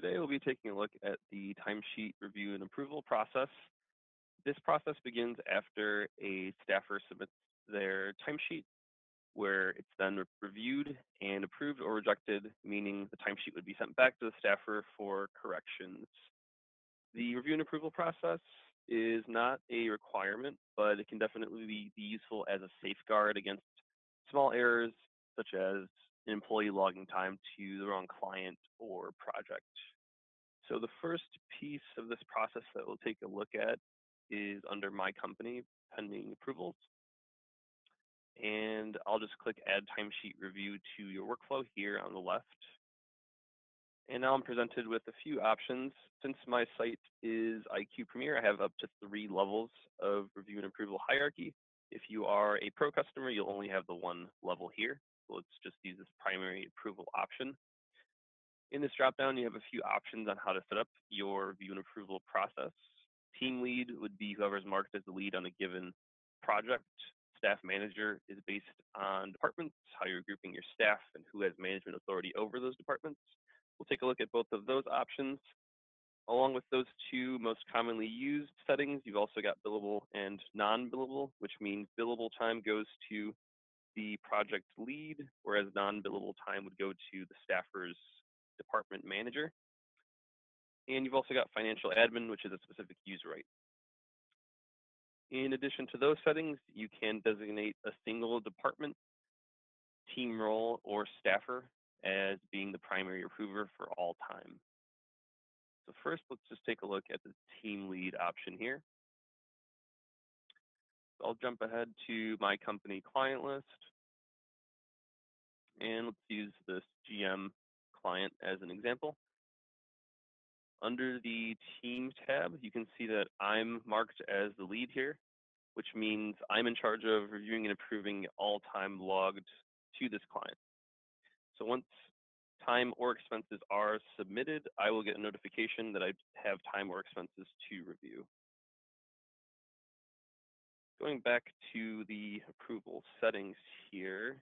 Today we'll be taking a look at the timesheet review and approval process. This process begins after a staffer submits their timesheet, where it's then reviewed and approved or rejected, meaning the timesheet would be sent back to the staffer for corrections. The review and approval process is not a requirement, but it can definitely be useful as a safeguard against small errors, such as an employee logging time to the wrong client or project. So the first piece of this process that we'll take a look at is under My Company, Pending Approvals. And I'll just click Add Timesheet Review to your workflow here on the left. And now I'm presented with a few options. Since my site is IQ Premier, I have up to 3 levels of review and approval hierarchy. If you are a pro customer, you'll only have the 1 level here. So let's just use this primary approval option. In this dropdown, you have a few options on how to set up your review and approval process. Team lead would be whoever's marked as the lead on a given project. Staff manager is based on departments, how you're grouping your staff, and who has management authority over those departments. We'll take a look at both of those options. Along with those 2 most commonly used settings, you've also got billable and non-billable, which means billable time goes to the project lead, whereas non-billable time would go to the staffer's department manager. And you've also got financial admin, which is a specific user right. In addition to those settings, you can designate a single department, team role, or staffer as being the primary approver for all time. So first, let's just take a look at the team lead option here. I'll jump ahead to My Company client list, and let's use this GM client as an example. Under the team tab, you can see that I'm marked as the lead here, which means I'm in charge of reviewing and approving all time logged to this client. So once time or expenses are submitted, I will get a notification that I have time or expenses to review. Going back to the approval settings here,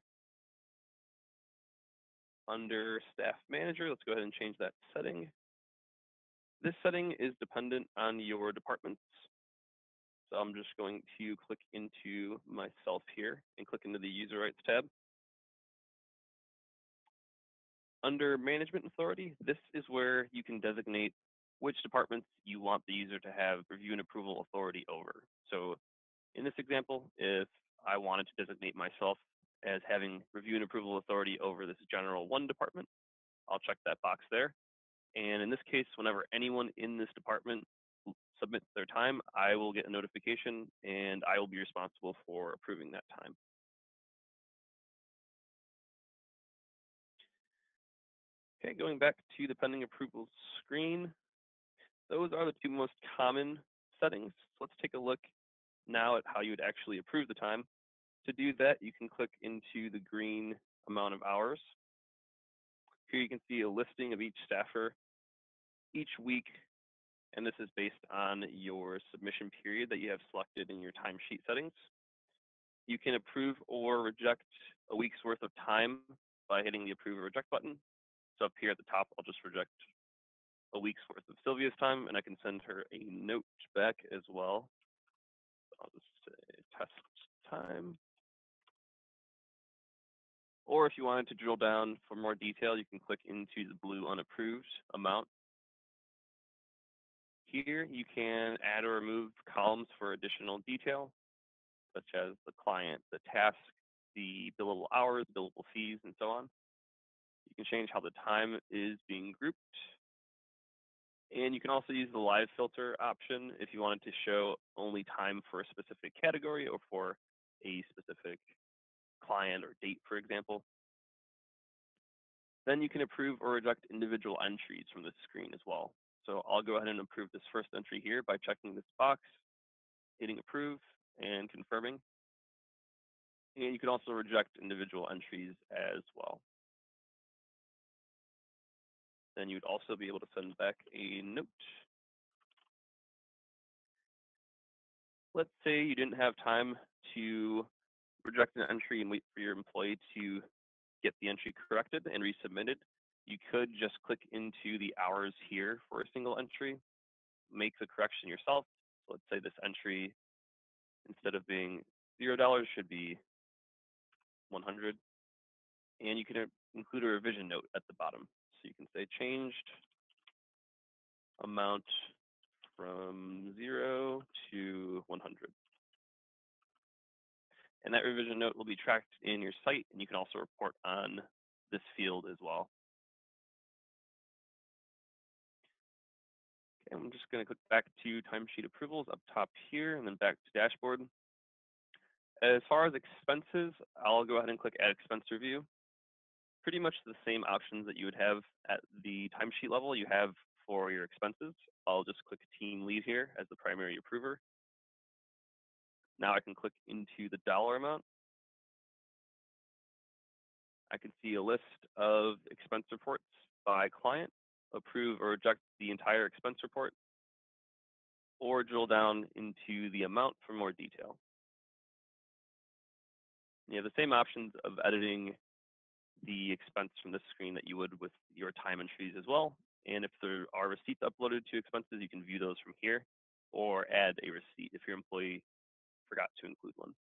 under staff manager, let's go ahead and change that setting. This setting is dependent on your departments. So I'm just going to click into myself here and click into the user rights tab. Under management authority, this is where you can designate which departments you want the user to have review and approval authority over. So in this example, if I wanted to designate myself as having review and approval authority over this general 1 department, I'll check that box there. And in this case, whenever anyone in this department submits their time, I will get a notification and I will be responsible for approving that time. Okay, going back to the pending approvals screen, those are the 2 most common settings. Let's take a look now at how you would actually approve the time. To do that, you can click into the green amount of hours. Here you can see a listing of each staffer each week, and this is based on your submission period that you have selected in your timesheet settings. You can approve or reject a week's worth of time by hitting the approve or reject button. So up here at the top, I'll just reject a week's worth of Sylvia's time, and I can send her a note back as well. I'll just say test time. Or if you wanted to drill down for more detail, you can click into the blue unapproved amount. Here you can add or remove columns for additional detail, such as the client, the task, the billable hours, billable fees, and so on. You can change how the time is being grouped. And you can also use the live filter option if you wanted to show only time for a specific category or for a specific client or date, for example. Then you can approve or reject individual entries from this screen as well. So I'll go ahead and approve this first entry here by checking this box, hitting approve, and confirming. And you can also reject individual entries as well. Then you'd also be able to send back a note. Let's say you didn't have time to reject an entry and wait for your employee to get the entry corrected and resubmitted. You could just click into the hours here for a single entry, make the correction yourself. So let's say this entry, instead of being $0, should be 100. And you can include a revision note at the bottom. So you can say changed amount from 0 to 100. And that revision note will be tracked in your site, and you can also report on this field as well. Okay, I'm just going to click back to timesheet approvals up top here, and then back to dashboard. As far as expenses, I'll go ahead and click Add Expense Review. Pretty much the same options that you would have at the timesheet level you have for your expenses. I'll just click Team Lead here as the primary approver. Now I can click into the dollar amount. I can see a list of expense reports by client, approve or reject the entire expense report, or drill down into the amount for more detail. You have the same options of editing the expense from this screen that you would with your time entries as well. And if there are receipts uploaded to expenses, you can view those from here or add a receipt if your employee forgot to include one.